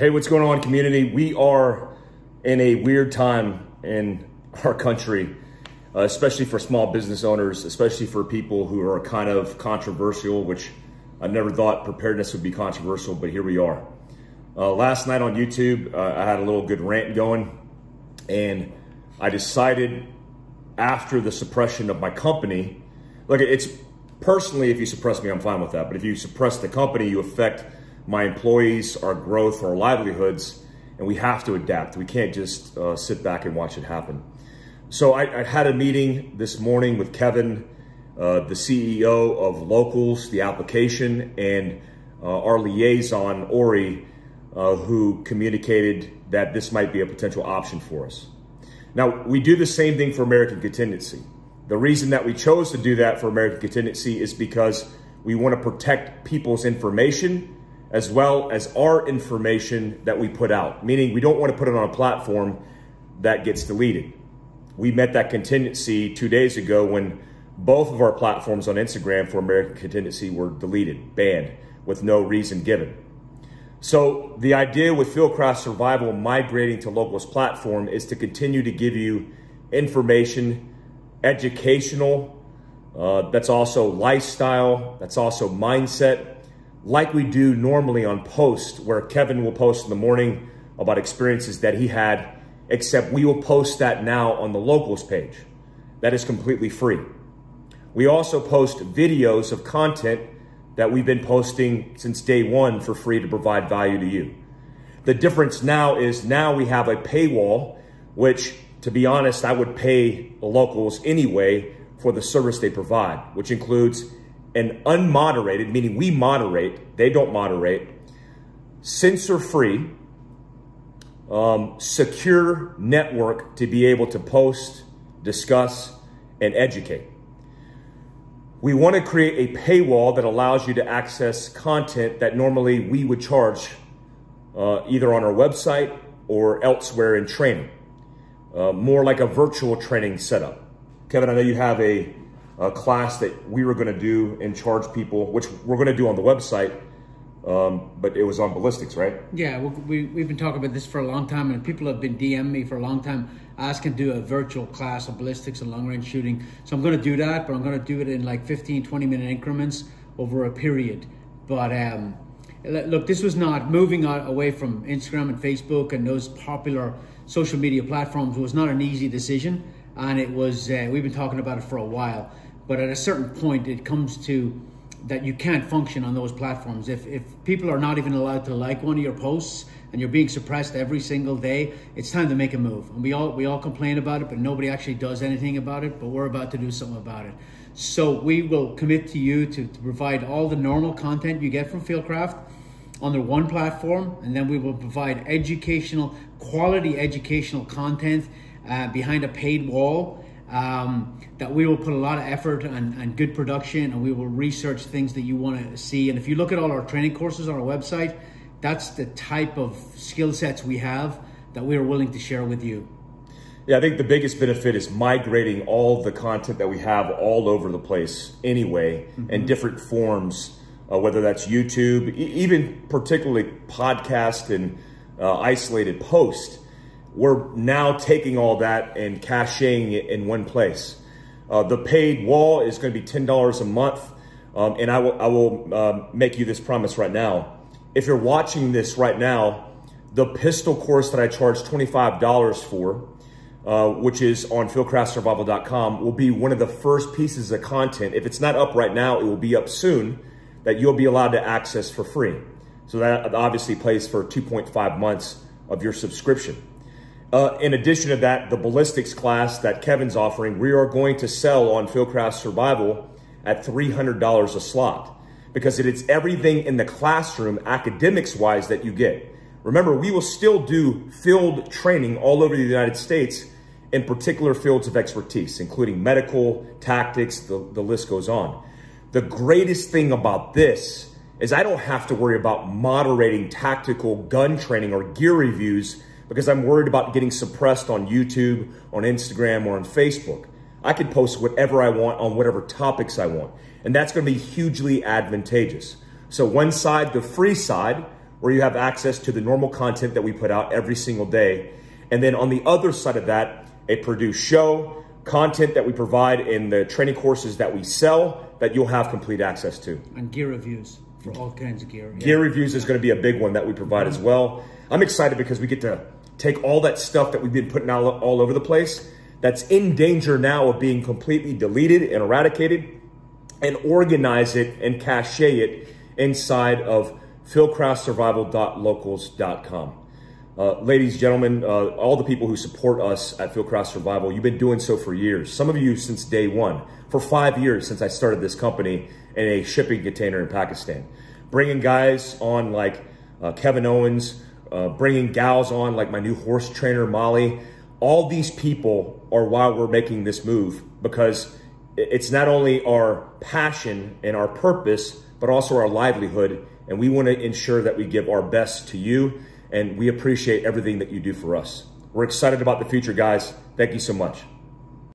Hey, what's going on, community? We are in a weird time in our country, especially for small business owners, especially for people who are kind of controversial, which I never thought preparedness would be controversial, but here we are. Last night on YouTube, I had a little good rant going, and I decided after the suppression of my company, look, it's personally, if you suppress me, I'm fine with that, but if you suppress the company, you affect my employees, our growth, our livelihoods, and we have to adapt. We can't just sit back and watch it happen. So I had a meeting this morning with Kevin, the CEO of Locals, the application, and our liaison, Ori, who communicated that this might be a potential option for us. Now, we do the same thing for American Contingency. The reason that we chose to do that for American Contingency is because we want to protect people's information as well as our information that we put out, meaning we don't want to put it on a platform that gets deleted. We met that contingency 2 days ago when both of our platforms on Instagram for American Contingency were deleted, banned, with no reason given. So the idea with Fieldcraft Survival migrating to Locals platform is to continue to give you information, educational, that's also lifestyle, that's also mindset, like we do normally on post, where Kevin will post in the morning about experiences that he had, except we will post that now on the Locals page. That is completely free. We also post videos of content that we've been posting since day one for free to provide value to you. The difference now is now we have a paywall, which, to be honest, I would pay the Locals anyway for the service they provide, which includes an unmoderated, meaning we moderate, they don't moderate, censor-free, secure network to be able to post, discuss, and educate. We want to create a paywall that allows you to access content that normally we would charge either on our website or elsewhere in training, more like a virtual training setup. Kevin, I know you have a class that we were going to do and charge people, which we're going to do on the website, but it was on ballistics, right? Yeah, we've been talking about this for a long time, and people have been DMing me for a long time asking to do a virtual class of ballistics and long-range shooting. So I'm going to do that, but I'm going to do it in like 15, 20-minute increments over a period. But look, this was not moving away from Instagram and Facebook and those popular social media platforms was not an easy decision, and it was we've been talking about it for a while. But at a certain point, it comes to that you can't function on those platforms. If people are not even allowed to like one of your posts and you're being suppressed every single day, it's time to make a move. And we all complain about it, but nobody actually does anything about it, but we're about to do something about it. So we will commit to you to provide all the normal content you get from Fieldcraft under one platform, and then we will provide educational, quality educational content behind a paid wall. That we will put a lot of effort and good production, and we will research things that you want to see. And if you look at all our training courses on our website, that's the type of skill sets we have that we are willing to share with you. Yeah, I think the biggest benefit is migrating all the content that we have all over the place anyway, in different forms, whether that's YouTube, even particularly podcast and isolated posts. We're now taking all that and caching it in one place. The paid wall is going to be $10 a month. And I will make you this promise right now. If you're watching this right now, the pistol course that I charge $25 for, which is on fieldcraftsurvival.com, will be one of the first pieces of content. If it's not up right now, it will be up soon, that you'll be allowed to access for free. So that obviously plays for 2.5 months of your subscription. In addition to that, the ballistics class that Kevin's offering, we are going to sell on Fieldcraft Survival at $300 a slot, because it is everything in the classroom, academics-wise, that you get. Remember, we will still do field training all over the United States in particular fields of expertise, including medical, tactics, the list goes on. The greatest thing about this is I don't have to worry about moderating tactical gun training or gear reviews, because I'm worried about getting suppressed on YouTube, on Instagram, or on Facebook. I can post whatever I want on whatever topics I want, and that's going to be hugely advantageous. So one side, the free side, where you have access to the normal content that we put out every single day. And then on the other side of that, a Purdue show, content that we provide in the training courses that we sell that you'll have complete access to. And gear reviews for all kinds of gear. Yeah. Gear reviews is going to be a big one that we provide as well. I'm excited because we get to take all that stuff that we've been putting out all over the place that's in danger now of being completely deleted and eradicated, and organize it and cache it inside of fieldcraftsurvival.locals.com. Ladies, gentlemen, all the people who support us at Fieldcraft Survival, you've been doing so for years. Some of you since day one, for 5 years since I started this company in a shipping container in Pakistan. Bringing guys on like Kevin Owens, bringing gals on like my new horse trainer, Molly. All these people are why we're making this move, because it's not only our passion and our purpose, but also our livelihood. And we want to ensure that we give our best to you, and we appreciate everything that you do for us. We're excited about the future, guys. Thank you so much.